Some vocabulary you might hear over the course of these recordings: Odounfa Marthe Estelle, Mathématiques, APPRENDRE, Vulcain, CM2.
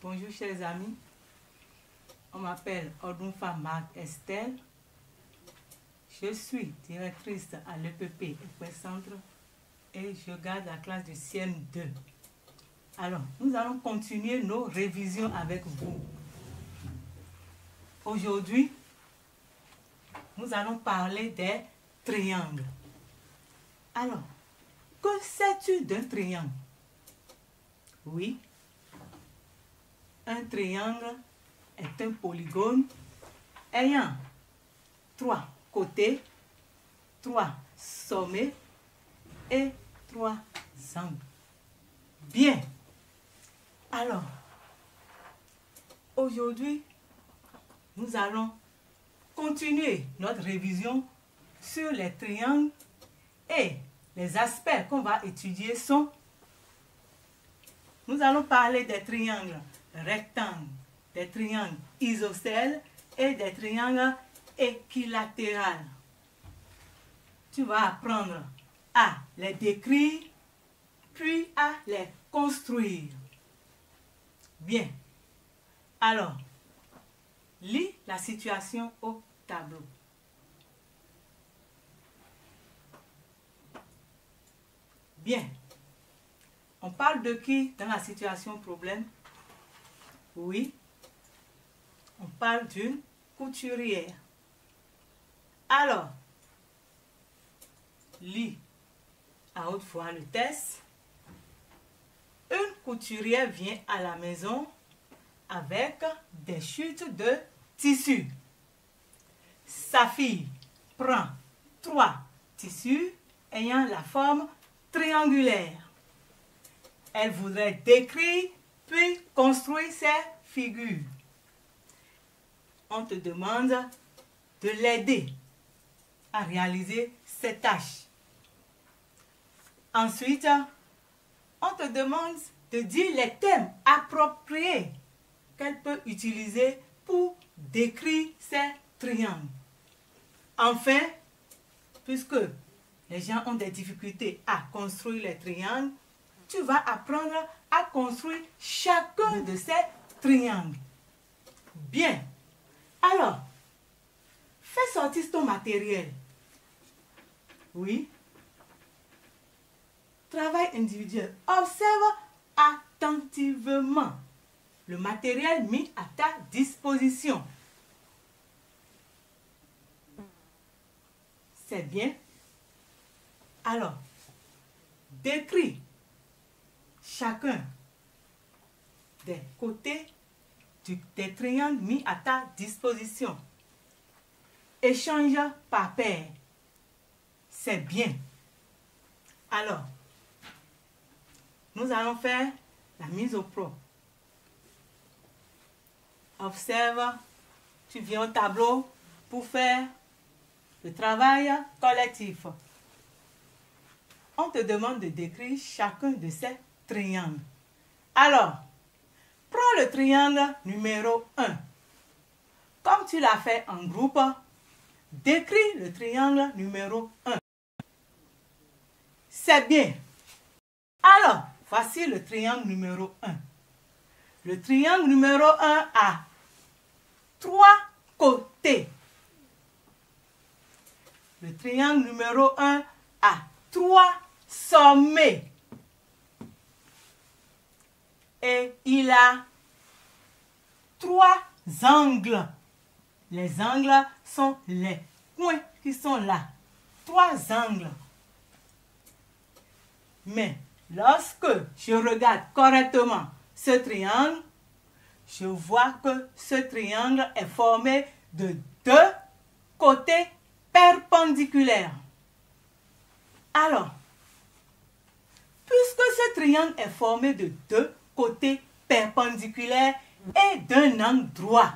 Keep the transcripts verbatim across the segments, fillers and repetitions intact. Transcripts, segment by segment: Bonjour chers amis, on m'appelle Odounfa Marthe Estelle, je suis directrice à l'E P P Centre et je garde la classe de C M deux. Alors, nous allons continuer nos révisions avec vous. Aujourd'hui, nous allons parler des triangles. Alors, que sais-tu d'un triangle? Oui, un triangle est un polygone ayant trois côtés, trois sommets et trois angles. Bien. Alors, aujourd'hui, nous allons continuer notre révision sur les triangles et les aspects qu'on va étudier sont... Nous allons parler des triangles rectangles, des triangles isocèles et des triangles équilatérales. Tu vas apprendre à les décrire, puis à les construire. Bien. Alors, lis la situation au tableau. Bien. On parle de qui dans la situation problème? Oui. On parle d'une couturière. Alors, lis à haute voix le test. Une couturière vient à la maison avec des chutes de tissu. Sa fille prend trois tissus ayant la forme triangulaire. Elle voudrait décrire puis construire ses figures. On te demande de l'aider à réaliser ses tâches. Ensuite, on te demande de dire les thèmes appropriés qu'elle peut utiliser pour décrire ces triangles. Enfin, puisque les gens ont des difficultés à construire les triangles, tu vas apprendre à construire chacun de ces triangles. Bien. Alors, fais sortir ton matériel. Oui. Travail individuel. Observe attentivement le matériel mis à ta disposition. C'est bien. Alors, décris chacun des côtés du, des triangles mis à ta disposition. Échange par paire. C'est bien. Alors, nous allons faire la mise au propre. Observe, tu viens au tableau pour faire le travail collectif. On te demande de décrire chacun de ces triangles. Alors, prends le triangle numéro un. Comme tu l'as fait en groupe, décris le triangle numéro un. C'est bien. Alors, voici le triangle numéro un. Le triangle numéro un a trois côtés. Le triangle numéro un a trois sommets. Et il a trois angles. Les angles sont les coins qui sont là. Trois angles. Mais lorsque je regarde correctement ce triangle, je vois que ce triangle est formé de deux côtés perpendiculaires. Alors, puisque ce triangle est formé de deux côtés perpendiculaires et d'un angle droit,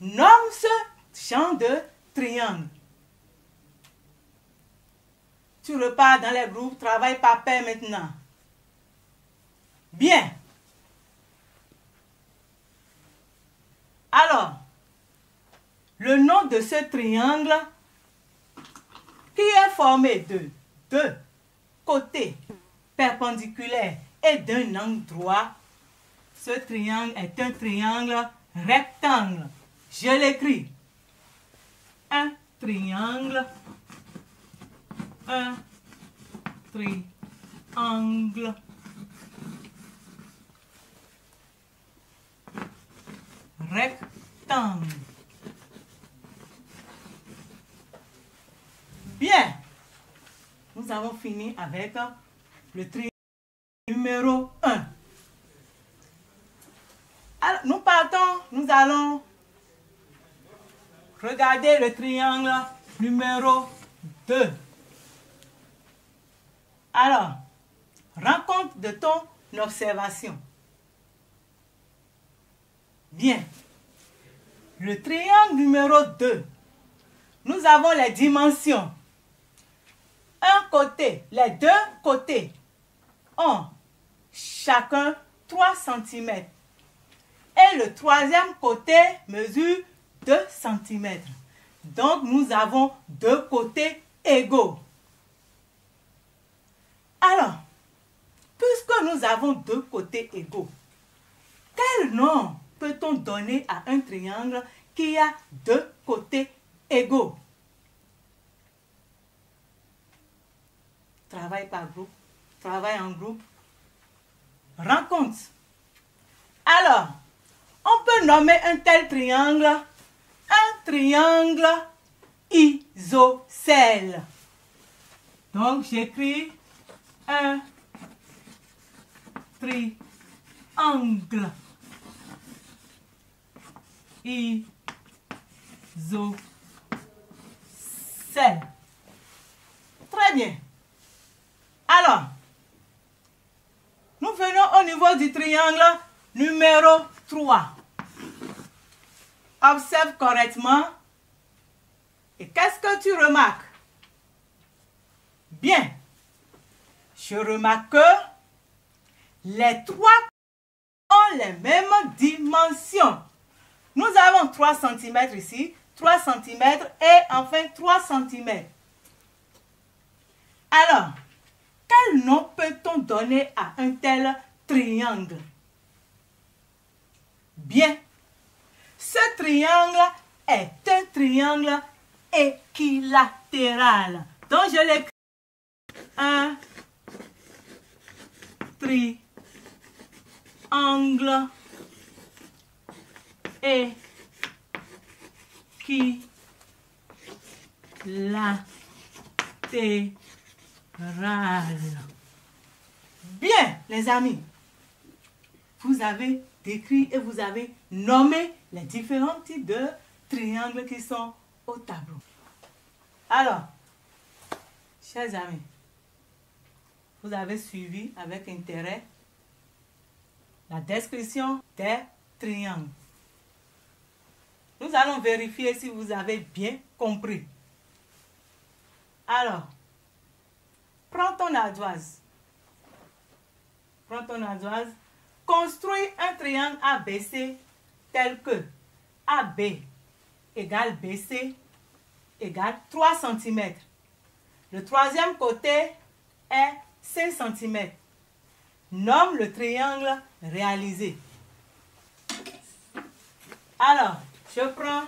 nomme ce champ de triangle. Tu repars dans les groupes, travaille par paire maintenant. Bien. Alors, le nom de ce triangle qui est formé de deux côté perpendiculaire et d'un angle droit, ce triangle est un triangle rectangle. Je l'écris. Un triangle, un triangle rectangle. Bien, nous avons fini avec le triangle numéro un. Alors, nous partons, nous allons regarder le triangle numéro deux. Alors, rends compte de ton observation. Bien. Le triangle numéro deux, nous avons les dimensions. Un côté, les deux côtés ont chacun trois centimètres. Et le troisième côté mesure deux centimètres. Donc, nous avons deux côtés égaux. Alors, puisque nous avons deux côtés égaux, quel nom peut-on donner à un triangle qui a deux côtés égaux? Travail par groupe, travail en groupe, rencontre. Alors, on peut nommer un tel triangle un triangle isocèle. Donc, j'écris un triangle isocèle. Très bien. Alors, nous venons au niveau du triangle numéro trois. Observe correctement. Et qu'est-ce que tu remarques? Bien. Je remarque que les trois ont les mêmes dimensions. Nous avons trois centimètres ici, trois centimètres et enfin trois centimètres. Alors, quel nom peut-on donner à un tel triangle? Bien, ce triangle est un triangle équilatéral. Donc, je l'écris un triangle équilatéral. Bien, les amis, vous avez décrit et vous avez nommé les différents types de triangles qui sont au tableau. Alors, chers amis, vous avez suivi avec intérêt la description des triangles. Nous allons vérifier si vous avez bien compris. Alors, prends ton ardoise. Prends ton ardoise. Construis un triangle A B C tel que A B égale B C égale trois centimètres. Le troisième côté est cinq centimètres. Nomme le triangle réalisé. Alors, je prends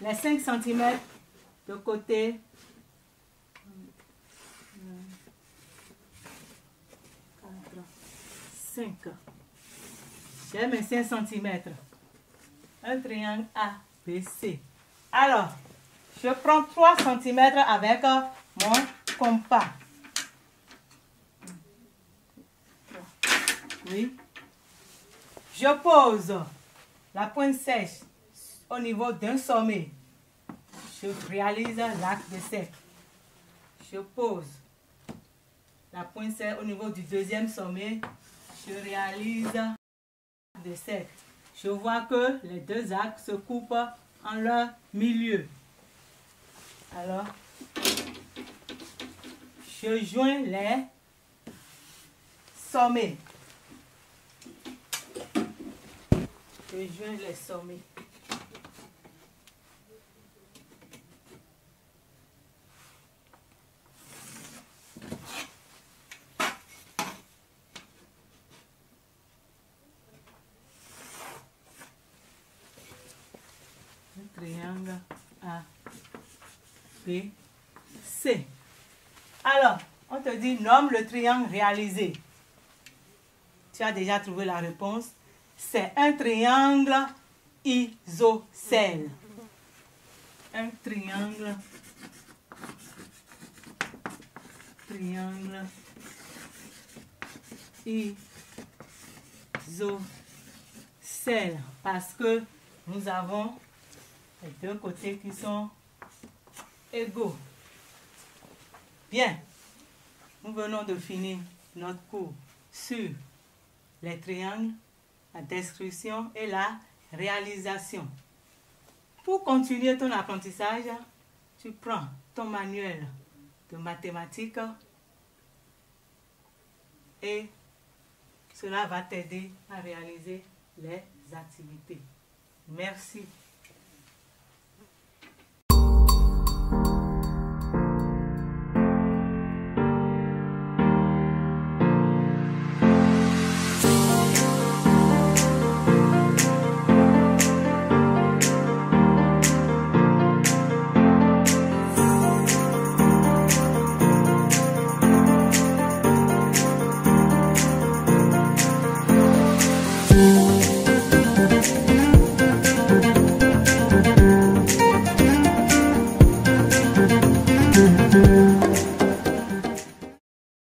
les cinq centimètres de côté. quatre, cinq. J'ai mes cinq centimètres. Un triangle A B C. Alors, je prends trois centimètres avec mon compas. Oui. Je pose la pointe sèche au niveau d'un sommet. Je réalise l'arc de cercle. Je pose la pointe sèche au niveau du deuxième sommet. Je réalise l'arc de cercle. Je vois que les deux arcs se coupent en leur milieu. Alors, je joins les sommets. Je joins les sommets. P, C. Alors, on te dit, nomme le triangle réalisé. Tu as déjà trouvé la réponse. C'est un triangle isocèle. Un triangle, triangle isocèle. Parce que nous avons les deux côtés qui sont égaux. Bien, nous venons de finir notre cours sur les triangles, la description et la réalisation. Pour continuer ton apprentissage, tu prends ton manuel de mathématiques et cela va t'aider à réaliser les activités. Merci.